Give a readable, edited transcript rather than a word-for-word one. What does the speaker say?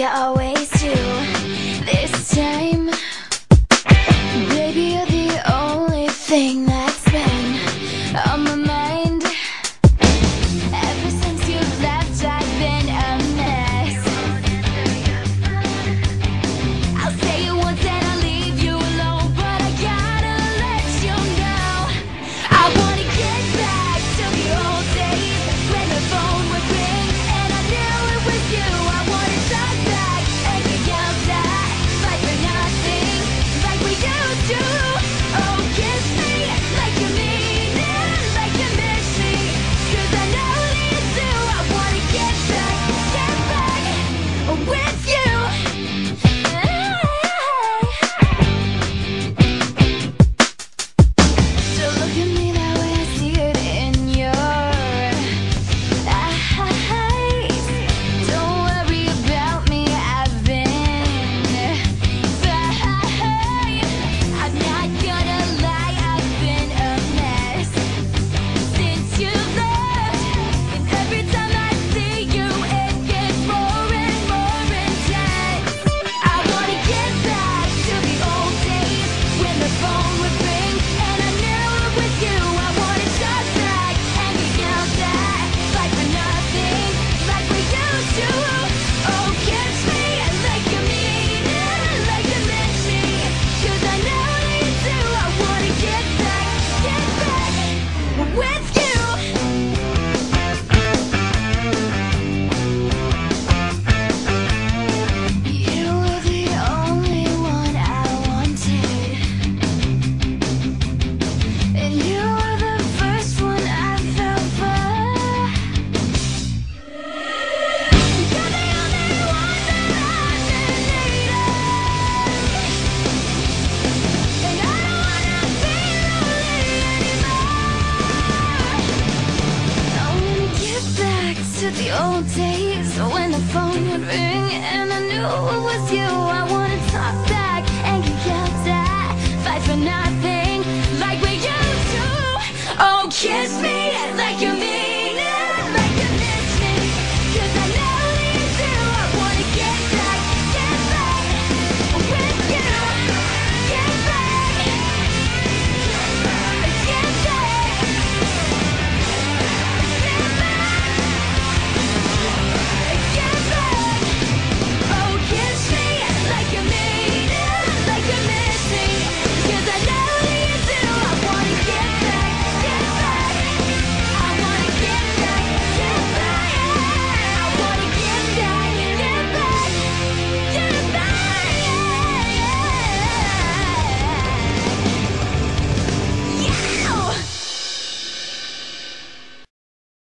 you always do. This time, baby, you're the only thing that's been on my mind. Ever since you left, I've been a mess. I'll say it once and I'll leave you alone, but I gotta let you know, I wanna get back to the old days when the phone would ring and I knew it was you. I wanna talk back and be yelled at like we're nothing, like we used to. Oh, kiss me like you mean it, like you miss me, 'cause I know that you do. I wanna get back with you. So look at me that way, I see it in your eyes. Don't worry about me, I've been fine. I'm not gonna lie, I've been a mess since you left. And every time I see you, it gets more and more intense. I wanna get back to the old days when the phone would ring and I knew it was you. I wanna talk back and be yelled at like we're nothing, like we used to. Oh, kiss me like you mean it, like you miss me, 'cause I know that you do. I wanna get back with you. You were the only one I wanted, and you were the first one I fell for. You're the only one that I've been needing, and I don't wanna be lonely anymore. I wanna get back to the old days when the phone would ring and I knew it was you. I wanna talk back and get yelled at, fight for nothing, like we used to. Oh, kiss me like you mean.